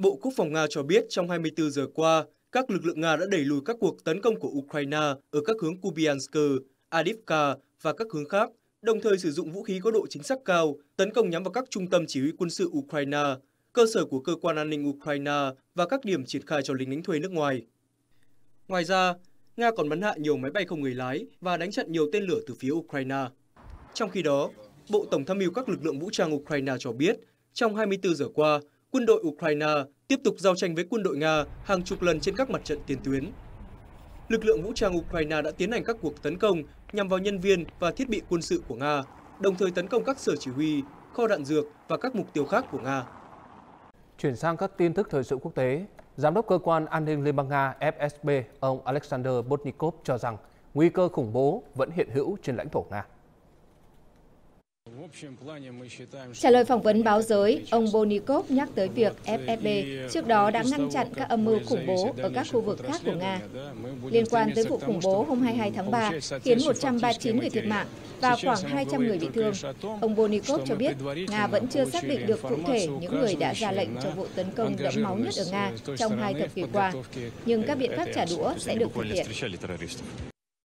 Bộ Quốc phòng Nga cho biết trong 24 giờ qua, các lực lượng Nga đã đẩy lùi các cuộc tấn công của Ukraine ở các hướng Kubyansk, Adivka và các hướng khác, đồng thời sử dụng vũ khí có độ chính xác cao, tấn công nhắm vào các trung tâm chỉ huy quân sự Ukraine, cơ sở của cơ quan an ninh Ukraine và các điểm triển khai cho lính đánh thuê nước ngoài. Ngoài ra, Nga còn bắn hạ nhiều máy bay không người lái và đánh chặn nhiều tên lửa từ phía Ukraine. Trong khi đó, Bộ Tổng tham mưu các lực lượng vũ trang Ukraine cho biết, trong 24 giờ qua, quân đội Ukraine tiếp tục giao tranh với quân đội Nga hàng chục lần trên các mặt trận tiền tuyến. Lực lượng vũ trang Ukraine đã tiến hành các cuộc tấn công nhằm vào nhân viên và thiết bị quân sự của Nga, đồng thời tấn công các sở chỉ huy, kho đạn dược và các mục tiêu khác của Nga. Chuyển sang các tin tức thời sự quốc tế, Giám đốc Cơ quan An ninh Liên bang Nga FSB, ông Alexander Bortnikov cho rằng nguy cơ khủng bố vẫn hiện hữu trên lãnh thổ Nga. Trả lời phỏng vấn báo giới, ông Bortnikov nhắc tới việc FSB trước đó đã ngăn chặn các âm mưu khủng bố ở các khu vực khác của Nga. Liên quan tới vụ khủng bố hôm 22 tháng 3 khiến 139 người thiệt mạng và khoảng 200 người bị thương, ông Bortnikov cho biết Nga vẫn chưa xác định được cụ thể những người đã ra lệnh cho vụ tấn công đẫm máu nhất ở Nga trong 2 thập kỷ qua, nhưng các biện pháp trả đũa sẽ được thực hiện.